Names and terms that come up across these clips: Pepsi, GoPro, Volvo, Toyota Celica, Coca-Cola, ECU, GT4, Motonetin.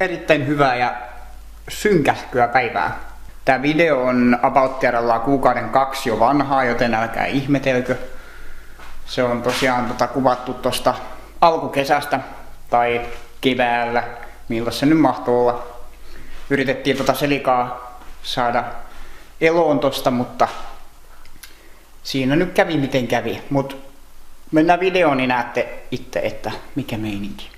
Erittäin hyvää ja synkähköä päivää. Tämä video on about kuukauden 2 jo vanhaa, joten älkää ihmetelkö. Se on tosiaan kuvattu tuosta alkukesästä tai keväällä, milloin se nyt mahtoi olla. Yritettiin Celicaa saada eloon tosta, mutta siinä nyt kävi miten kävi. Mut mennään videoon, niin näette itse, että mikä meininki.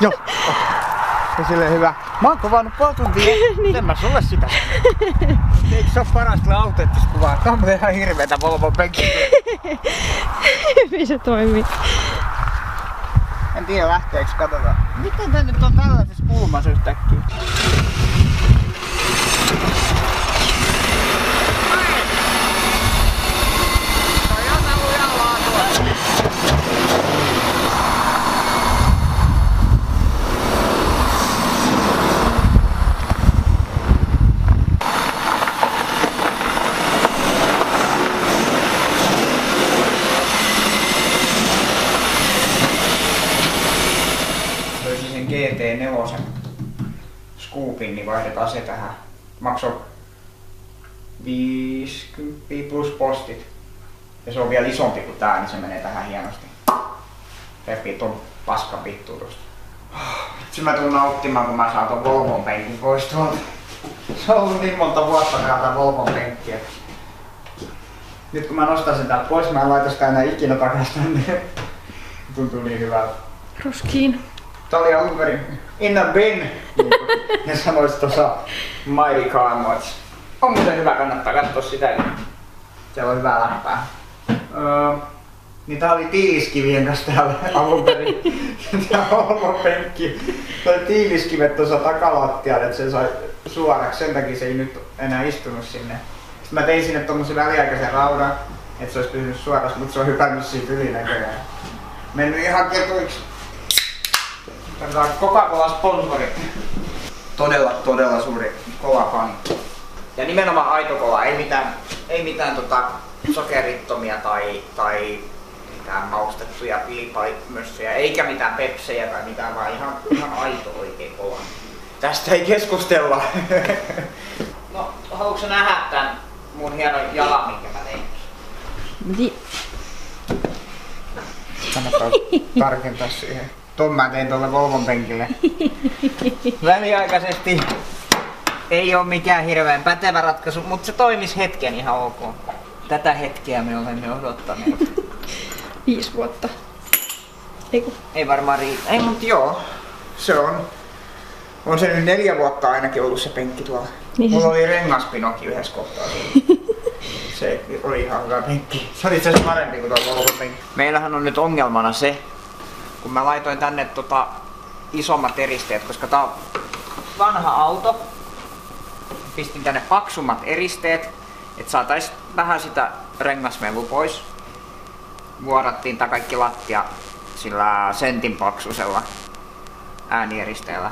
Joo. Se silleen hyvä. Mä oon kuvannut puoli tuntia. En mä sulle sitä. Eikö se oo parasta autettis kuvaa? Tää on ihan hirveetä Volvon penkkiä. Hyvin se toimii. En tiedä lähteeks, katsotaan. Miten tää nyt on tällaisessa kulmassa yhtäkkiä? GT4 skuupin, niin vaihdetaan se tähän. Maksoi 50 plus postit. Ja se on vielä isompi kuin tää, niin se menee tähän hienosti. Repii ton paskan vittu tuosta. Vitsi, mä tuun nauttimaan, kun mä saan ton Volvon penkin pois tuolta. Se on ollut niin monta vuotta tää Volvon penkkiä. Nyt kun mä nostan sen täältä pois, mä en laita sitä enää ikinä takas tänne. Tuntuu niin hyvältä. Roskiin. Tää oli alun perin in a bin, ne sanois tuossa Mighty Car Mods. On muuten hyvä, kannattaa katsoa sitä. Siellä on hyvää läppää. Niin tää oli tiiliskivien kanssa täällä alun perin. Tää Volvo-penkki. Tää oli tiiliskivet tuossa takalattialla, että sen sai suoraksi. Sen takia se ei nyt enää istunut sinne. Sitten mä tein sinne tommosen väliaikaisen raudan, että se olisi pysynyt suorassa, mutta se on hypännyt siitä yli näköjään. Mennyt ihan ketuiksi. Tämä on Coca-Cola sponsori. Todella suuri kolafani. Ja nimenomaan aito kola, ei mitään sokerittomia tai mitään maustettuja pilipalipmössöjä, eikä mitään pepsejä tai mitään, vaan ihan aito oikein kola. Tästä ei keskustella. No, haluatko sä nähdä tän mun hienon jalan, minkä mä tein? Kannattaa tarkentaa siihen. Tuon mä tein tuolle Volvon penkille. Väliaikaisesti ei oo mikään hirveän pätevä ratkaisu, mutta se toimis hetken ihan ok. Tätä hetkeä me olemme odottaneet. 5 vuotta. Eiku. Ei varmaan riitä. Ei, mut joo. Se on. On se nyt 4 vuotta ainakin ollut se penkki tuolla. Niin. Mulla oli rengaspinokin yhdessä kohtaa. Se oli ihan hyvä penkki. Se oli itse asiassa parempi kuin tuo Volvon penkki. Meillähän on nyt ongelmana se, kun mä laitoin tänne isommat eristeet, koska tää on vanha auto. Pistin tänne paksummat eristeet, että saatais vähän sitä rengasmelu pois. Vuorattiin tää kaikki lattia sillä sentin paksusella äänieristeellä.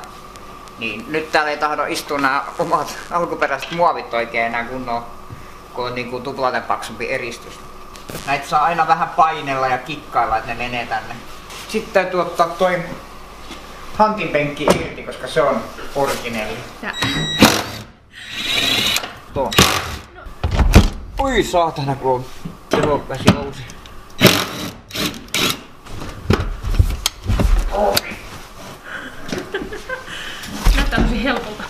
Niin nyt täällä ei tahdo istua nämä omat alkuperäiset muovit oikein enää kunnolla, kun on niinku tuplaten paksumpi eristys. Näitä saa aina vähän painella ja kikkailla, että ne menee tänne. Sitten täytyy ottaa toi hankinpenkki irti, koska se on orginelli. Tuo. Oi saatana, kun on tehopäsi nousi. Näyttää tosi helpolta.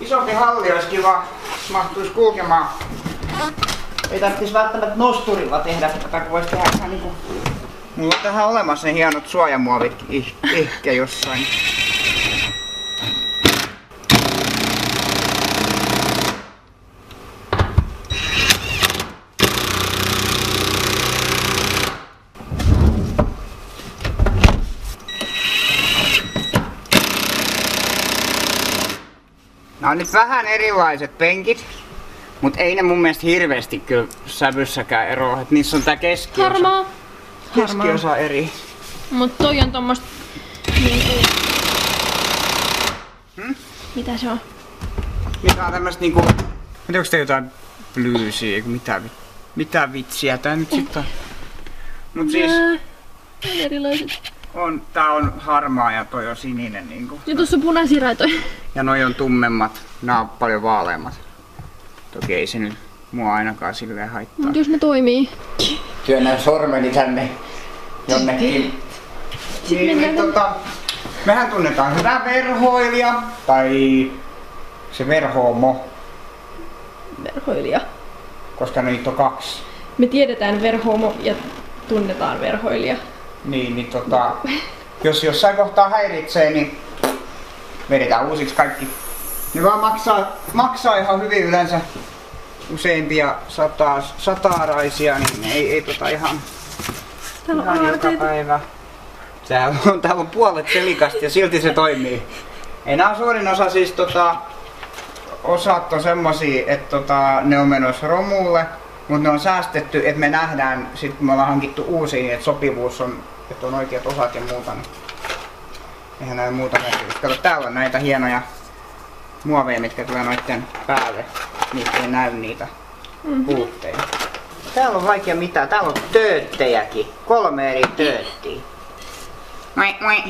Isompi halli olisi kiva, mahtuisi kulkemaan. Ei tarvitsisi välttämättä nosturilla tehdä, kun voisi tehdä ihan niinku. Mulla on tähän olemassa ne hienot suojamuovit ehkä jossain. Nää on nyt vähän erilaiset penkit. Mut ei ne mun mielestä hirveesti kyllä sävyssäkään eroa, et niissä on tää keskiosa. Harmaa. Keskiosa eri. Mut toi on tommosta niinku... Mitä se on? Mitä on tämmöstä niinku... Miten onks tää jotain blyysiä, eiku mitä vitsiä tää nyt sitten on? Mut siis... erilaiset. On, tää on harmaa ja toi on sininen niinku. Ja tuossa on punaisia raitoja. Ja noi on tummemmat, nää on paljon vaaleammat. Toki ei se nyt mua ainakaan silleen haittaa. Mut jos ne toimii. Työnnän sormeni tänne jonnekin. Niin, mehän tunnetaan hyvä verhoilija. Tai se verhoomo. Verhoilija. Koska niitä on kaksi. Me tiedetään verhoomo ja tunnetaan verhoilija. Niin, niin jos jossain kohtaa häiritsee, niin vedetään uusiksi kaikki. Ne vaan maksaa ihan hyvin yleensä useimpia sataraisia, niin ei ihan joka päivä. Täällä on puolet Celicasta ja silti se toimii. Ei nää suurin osa siis osat on semmosia, että ne on menossa romulle. Mut ne on säästetty, että me nähdään sit kun me ollaan hankittu uusia, niin että sopivuus on, että on oikeat osat ja muuta. Niin eihän näy muuta merkitystä. Kato, täällä on näitä hienoja muoveja, mitkä tulee noitten päälle. Niistä ei näy niitä puutteita. Täällä on vaikea mitään. Täällä on tööttejäkin. 3 eri tööttiä. Moi moi.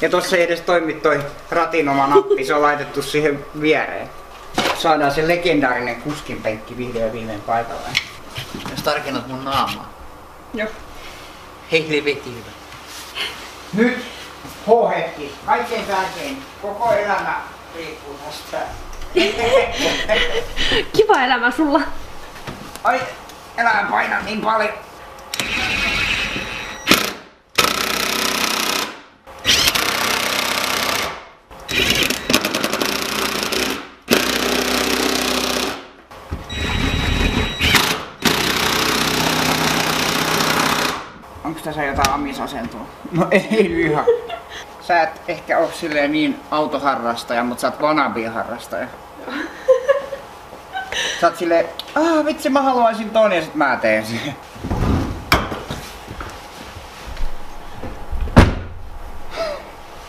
Ja tossa ei edes toimi toi ratin oma nappi. Se on laitettu siihen viereen. Saadaan se legendaarinen kuskinpenkki vihdoin ja viimein paikalle. Jos tarkennat mun naamaa. Joo. Hei, helvetti hyvä. Nyt! H-hetki. Kaikkein tärkein. Koko elämä riippuu tästä. Kiva elämä sulla. Ai, elämä painaa niin paljon. Tässä jotain amisasentua. No ei lyhä. Sä et ehkä oo silleen niin autoharrastaja, mut sä oot wannabe-harrastaja. Sä oot silleen, vitsi mä haluaisin ton ja sit mä teen sen.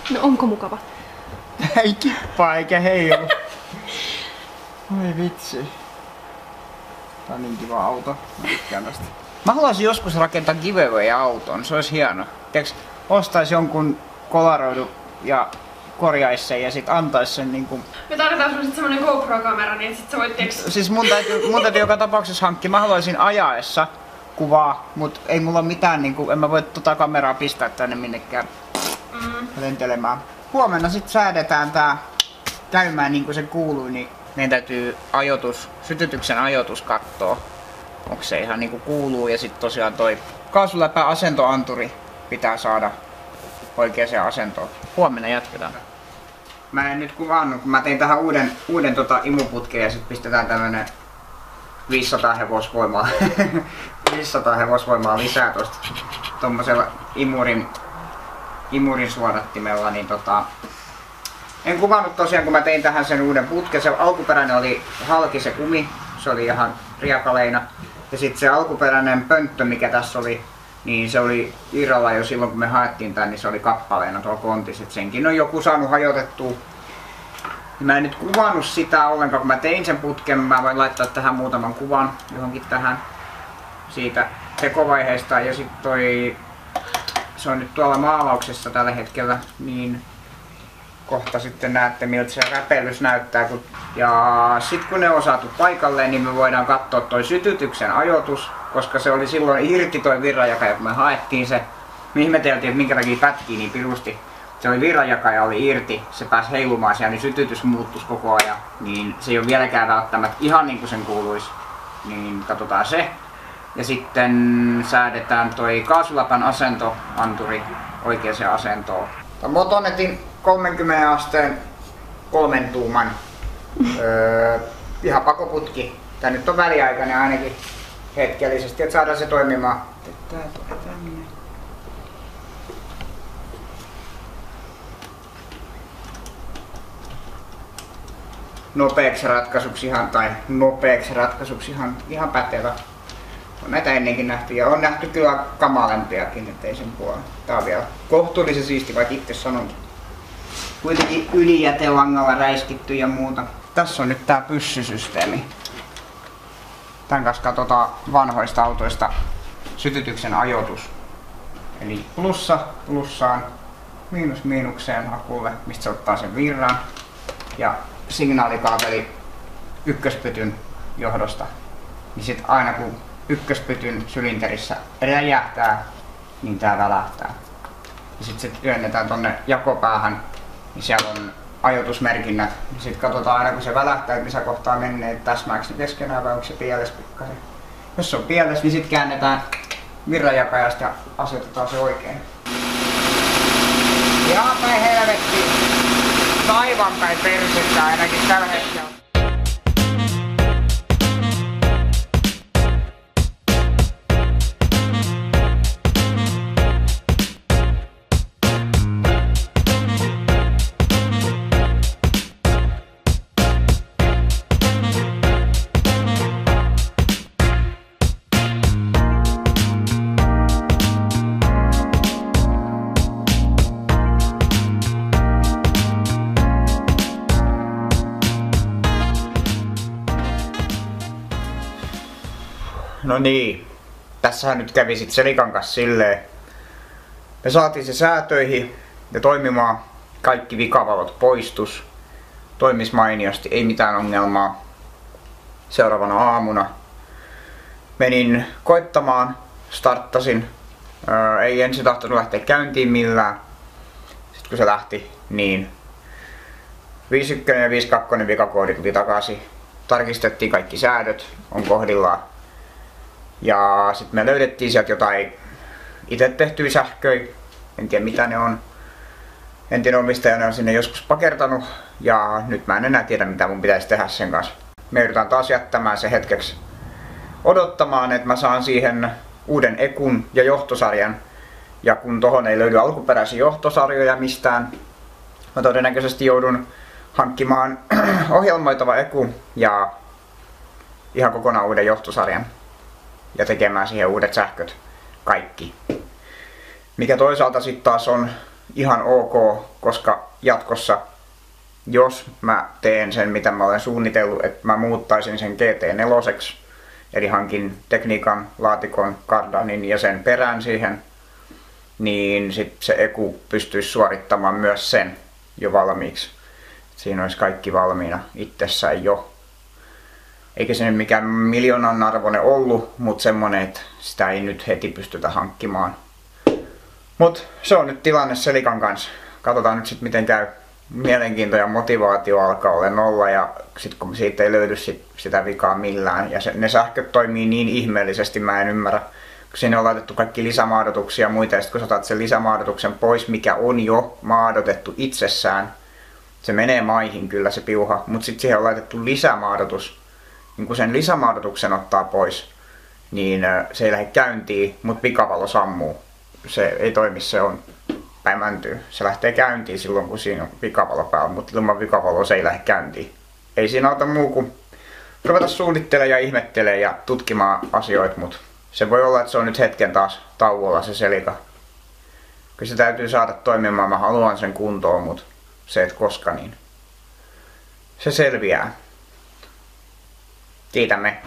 No onko mukava? Ei kippaa eikä heilu. Oi vitsi. Tää on niin kiva auto. Mä tykkään tästä. Mä haluaisin joskus rakentaa giveaway-auton, se olisi hieno. Tiiäks, ostais jonkun kolaroidu ja korjais sen ja sit antais sen niinku... Me tarvitaan sulle sit semmonen GoPro-kamera, niin sit sä voit tiiäks... Siis mun täytyy joka tapauksessa hankkia. Mä haluaisin ajaessa kuvaa, mut ei mulla mitään niinku... En mä voi tota kameraa pistää tänne minnekään lentelemään. Huomenna sit säädetään tää käymään niinku se kuului, niin meidän täytyy sytytyksen ajoitus kattoo. Onko se ihan niinku kuuluu ja sitten tosiaan toi kaasuläpä asentoanturi pitää saada oikeaan asentoon. Huomenna jatketaan. Mä en nyt kuvannut, kun mä tein tähän uuden imuputken ja sitten pistetään tämmönen 500 hevosvoimaa. 500 hevosvoimaa lisää tosta tommosella imurin suodattimella, niin en kuvannut tosiaan, kun mä tein tähän sen uuden putken. Se alkuperäinen oli halki se kumi, se oli ihan riakaleina. Ja sitten se alkuperäinen pönttö, mikä tässä oli, niin se oli irralla jo silloin, kun me haettiin tän, niin se oli kappaleena tuolla kontissa. Et senkin on joku saanut hajotettua. Mä en nyt kuvannut sitä ollenkaan, kun mä tein sen putken. Mä voin laittaa tähän muutaman kuvan johonkin tähän siitä tekovaiheesta. Ja sitten toi, se on nyt tuolla maalauksessa tällä hetkellä, niin kohta sitten näette, miltä se räpeilys näyttää. Ja sitten kun ne on saatu paikalleen, niin me voidaan katsoa toi sytytyksen ajoitus, koska se oli silloin irti toi virranjakaja, kun me haettiin se. Me ihmeteltiin, että minkä takia pätkii niin pirusti. Se oli virranjakaja, oli irti, se pääsi heilumaan siellä, niin sytytys muuttuisi koko ajan. Niin se ei ole vieläkään välttämättä ihan niin kuin sen kuuluisi. Niin katsotaan se. Ja sitten säädetään toi kaasuläpän asentoanturi oikeaan asentoon. Motonetin 30 asteen 3 tuuman ihan pakoputki. Tää nyt on väliaikainen ainakin hetkellisesti, että saadaan se toimimaan. Tää tulee tänne. nopeaksi ratkaisuksi ihan pätevä. On näitä ennenkin nähty ja on nähty kyllä kamalempiakin, ettei sen puolella. Tää on vielä kohtuullisen siisti, vaikka itse sanonkin. Kuitenkin ylijätelangalla räiskitty ja muuta. Tässä on nyt tää pyssysysteemi. Tän kanssa katsotaan vanhoista autoista sytytyksen ajoitus. Eli plussa plussaan, miinus miinukseen hakulle, mistä se ottaa sen virran. Ja signaalikaapeli ykköspytyn johdosta. Niin sit aina kun ykköspytyn sylinterissä räjähtää, niin tää välähtää. Ja sit se työnnetään tonne jakopäähän, niin siellä on ajoitusmerkinnät. Sit katsotaan aina kun se välähtää, että missä kohtaa menee, että täsmääks ne keskenään vai onko se pieles pikkasen. Jos se on pieles, niin sit käännetään virranjakajasta ja asetetaan se oikein. Jaa päin helvettiin! Taivan päin persettä ainakin tällä hetkellä. No niin, tässähän nyt kävi sit Celican kanssa silleen. Me saatiin se säätöihin ja toimimaan, kaikki vikavalot poistus. Toimis mainiosti, ei mitään ongelmaa. Seuraavana aamuna menin koittamaan, starttasin. Ei ensin tahtonut lähteä käyntiin millään. Sitten kun se lähti, niin 5.1 ja 5.2 vikakoodi tuli takaisin. Tarkistettiin kaikki säädöt, on kohdillaan. Ja sitten me löydettiin sieltä jotain itse tehtyä sähköä, en tiedä mitä ne on. Entinen omistaja ne on sinne joskus pakertanut ja nyt mä en enää tiedä mitä mun pitäisi tehdä sen kanssa. Me yritän taas jättämään se hetkeksi odottamaan, että mä saan siihen uuden ekun ja johtosarjan. Ja kun tohon ei löydy alkuperäisiä johtosarjoja mistään, mä todennäköisesti joudun hankkimaan ohjelmoitava eku ja ihan kokonaan uuden johtosarjan. Ja tekemään siihen uudet sähköt. Kaikki. Mikä toisaalta sitten taas on ihan ok, koska jatkossa, jos mä teen sen mitä mä olen suunnitellut, että mä muuttaisin sen GT4, eli hankin tekniikan, laatikon, kardanin ja sen perään siihen, niin sit se eku pystyisi suorittamaan myös sen jo valmiiksi. Siinä olisi kaikki valmiina itsessään jo. Eikä se nyt mikään miljoonan arvoinen ollut, mutta semmonen, että sitä ei nyt heti pystytä hankkimaan. Mut se on nyt tilanne Celican kanssa. Katsotaan nyt sit miten käy. Mielenkiinto ja motivaatio alkaa olla nolla ja sit kun siitä ei löydy sitä vikaa millään. Ja ne sähköt toimii niin ihmeellisesti, mä en ymmärrä. Sinne on laitettu kaikki lisämaadotuksia ja muita ja sit kun sä otat sen lisämaadotuksen pois, mikä on jo maadotettu itsessään. Se menee maihin kyllä se piuha, mut sit siihen on laitettu lisämaadotus. Niin kun sen lisämaadotuksen ottaa pois, niin se ei lähde käyntiin, mutta vikavalo sammuu. Se ei toimi, se on pämäntyy. Se lähtee käyntiin silloin, kun siinä on vikavalo päällä, mutta ilman vikavaloa se ei lähde käyntiin. Ei siinä auta muu kuin ruveta suunnittelemaan ja ihmettelemään ja tutkimaan asioita, mutta se voi olla, että se on nyt hetken taas tauolla se Celica. Kyllä se täytyy saada toimimaan, mä haluan sen kuntoon, mutta se et koska niin. Se selviää. Kiitämme.